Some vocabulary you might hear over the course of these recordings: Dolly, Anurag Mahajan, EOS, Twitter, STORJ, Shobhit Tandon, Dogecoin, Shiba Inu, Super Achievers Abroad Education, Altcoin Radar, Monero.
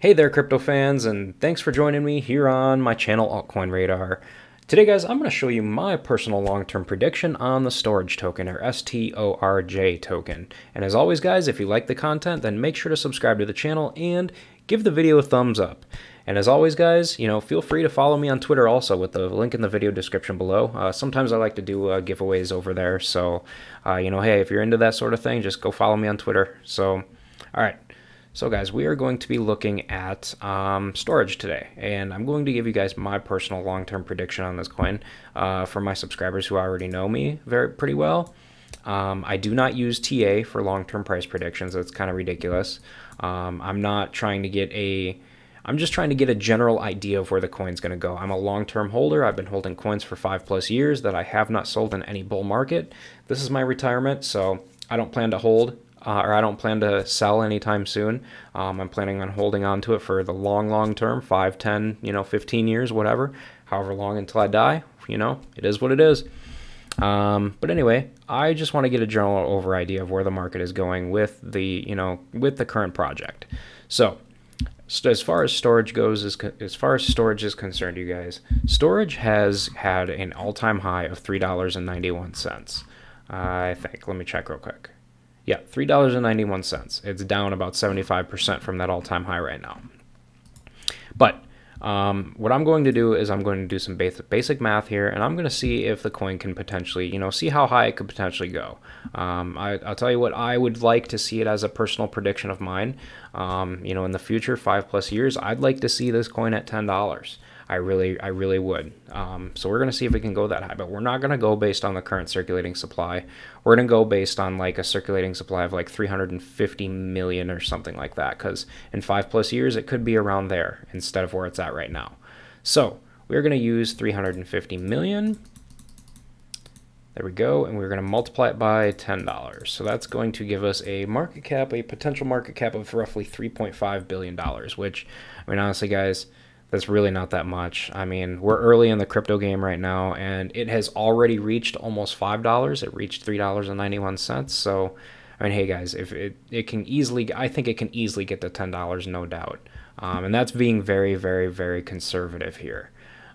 Hey there, crypto fans, and thanks for joining me here on my channel, Altcoin Radar. Today, guys, I'm going to show you my personal long-term prediction on the STORJ token, or STORJ token. And as always, guys, if you like the content, then make sure to subscribe to the channel and give the video a thumbs up. And as always, guys, feel free to follow me on Twitter also with the link in the video description below. Sometimes I like to do giveaways over there. So, hey, if you're into that sort of thing, just go follow me on Twitter. So, all right. So guys, we are going to be looking at STORJ today, and I'm going to give you guys my personal long-term prediction on this coin for my subscribers who already know me pretty well. I do not use TA for long-term price predictions. That's kind of ridiculous. I'm just trying to get a general idea of where the coin's going to go. I'm a long-term holder. I've been holding coins for 5+ years that I have not sold in any bull market. This is my retirement, so I don't plan to hold. I don't plan to sell anytime soon. I'm planning on holding on to it for the long term, 5, 10, 15 years, whatever, however long until I die, it is what it is. But anyway, I just want to get a general over idea of where the market is going with the, with the current project. So as far as STORJ goes, as far as STORJ is concerned, you guys, STORJ has had an all-time high of $3.91, I think. Let me check real quick. Yeah, $3.91. It's down about 75% from that all-time high right now. But what I'm going to do is I'm going to do some basic math here, and I'm going to see if the coin can potentially, see how high it could potentially go. I'll tell you what I would like to see it as a personal prediction of mine. In the future, 5+ years, I'd like to see this coin at $10. I really would. So we're going to see if we can go that high, but we're not going to go based on the current circulating supply. We're going to go based on like a circulating supply of like 350 million or something like that, because in 5+ years, it could be around there instead of where it's at right now. So we're going to use 350 million. There we go. And we're going to multiply it by $10. So that's going to give us a market cap, a potential market cap of roughly $3.5 billion, which, I mean, honestly, guys, that's really not that much. I mean, we're early in the crypto game right now, and it has already reached almost $5. It reached $3.91. So, I mean, hey guys, if it can easily, I think it can easily get to $10, no doubt. And that's being very, very, very conservative here.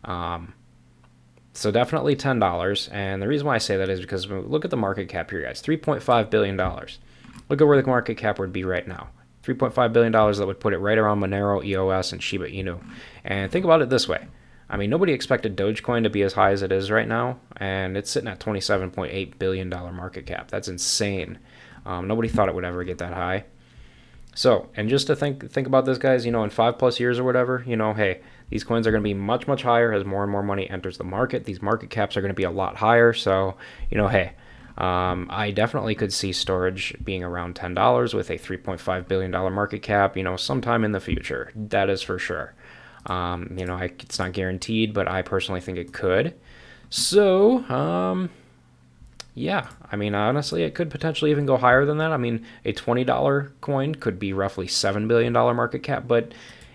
So definitely $10. And the reason why I say that is because look at the market cap here, guys, $3.5 billion. Look at where the market cap would be right now. $3.5 billion, that would put it right around Monero, EOS, and Shiba Inu. And think about it this way. I mean, nobody expected Dogecoin to be as high as it is right now, and it's sitting at $27.8 billion market cap. That's insane. Nobody thought it would ever get that high. So, and just to think about this, guys, in 5+ years or whatever, hey, these coins are going to be much, much higher as more and more money enters the market. These market caps are going to be a lot higher. So, hey, I definitely could see STORJ being around $10 with a $3.5 billion market cap, sometime in the future. That is for sure. It's not guaranteed, but I personally think it could. So, yeah, I mean, honestly, it could potentially even go higher than that. I mean, a $20 coin could be roughly $7 billion market cap, but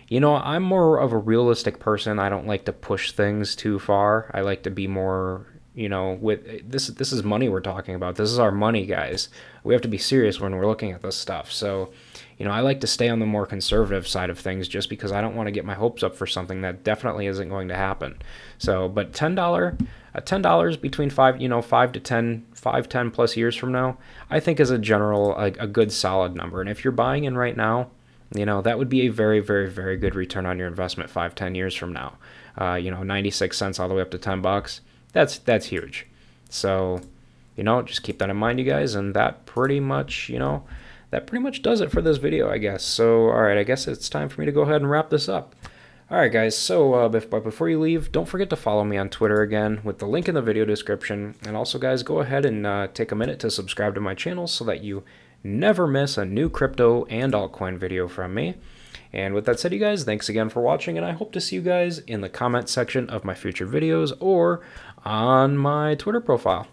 I'm more of a realistic person. I don't like to push things too far. I like to be more, with this is money we're talking about. This is our money, guys. We have to be serious when we're looking at this stuff. So, I like to stay on the more conservative side of things just because I don't want to get my hopes up for something that definitely isn't going to happen. So, but $10 between 5 to 10 plus years from now, I think is a general, a good solid number. And if you're buying in right now, that would be a very, very, very good return on your investment 5, 10 years from now. 96 cents all the way up to $10. That's huge. So, just keep that in mind, you guys. And that pretty much, that pretty much does it for this video, I guess. So, all right, I guess it's time for me to go ahead and wrap this up. All right, guys, so but before you leave, don't forget to follow me on Twitter again with the link in the video description. And also, guys, go ahead and take a minute to subscribe to my channel so that you never miss a new crypto and altcoin video from me. And with that said, you guys, thanks again for watching, and I hope to see you guys in the comment section of my future videos or on my Twitter profile.